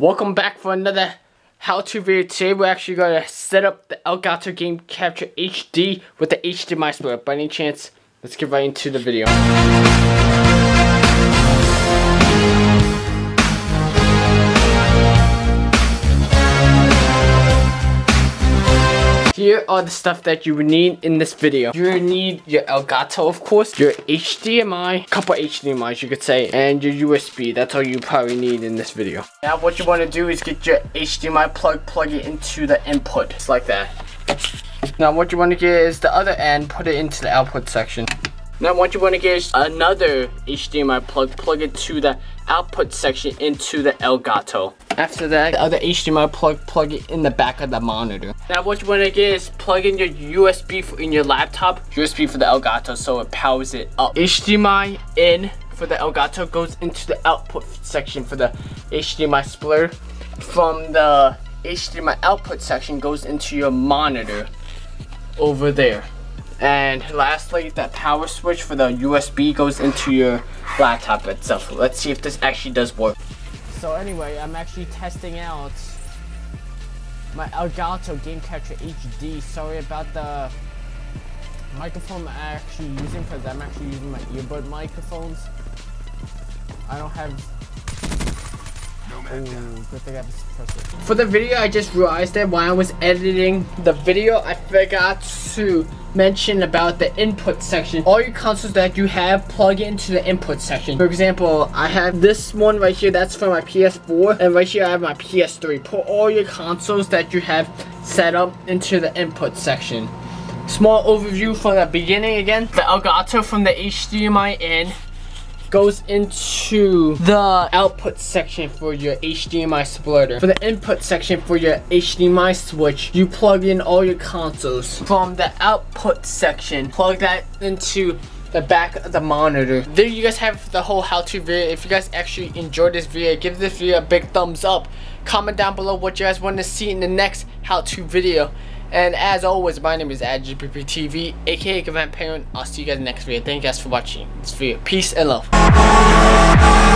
Welcome back for another how-to video. Today we're actually going to set up the Elgato Game Capture HD with the HDMI splitter. By any chance, let's get right into the video. Here are the stuff that you would need in this video. You need your Elgato, of course, your HDMI, couple HDMIs you could say, and your USB. That's all you probably need in this video. Now what you want to do is get your HDMI plug, plug it into the input, just like that. Now what you want to get is the other end, put it into the output section. Now what you want to get is another HDMI plug, plug it to the output section into the Elgato. After that, the other HDMI plug, plug it in the back of the monitor. Now what you want to get is plug in your USB in your laptop, USB for the Elgato so it powers it up. HDMI in for the Elgato goes into the output section for the HDMI splitter. From the HDMI output section goes into your monitor over there. And lastly, that power switch for the USB goes into your laptop itself. Let's see if this actually does work. So anyway, I'm actually testing out my Elgato Game Capture HD. Sorry about the microphone I'm actually using because I'm actually using my earbud microphones. I don't have... Ooh, good thing I have a suppressor. For the video, I just realized that while I was editing the video, I forgot to mention about the input section. All your consoles that you have, plug into the input section. For example, I have this one right here, that's for my PS4, and right here I have my PS3. Put all your consoles that you have set up into the input section. Small overview from the beginning again. The Elgato from the HDMI in goes into the output section for your HDMI splitter. For the input section for your HDMI switch, you plug in all your consoles. From the output section, plug that into the back of the monitor. There you guys have the whole how-to video. If you guys actually enjoyed this video, give this video a big thumbs up. Comment down below what you guys want to see in the next how-to video. And as always, my name is ATGPPTV, aka GrandPaPenguin. I'll see you guys in the next video. Thank you guys for watching this video. Peace and love.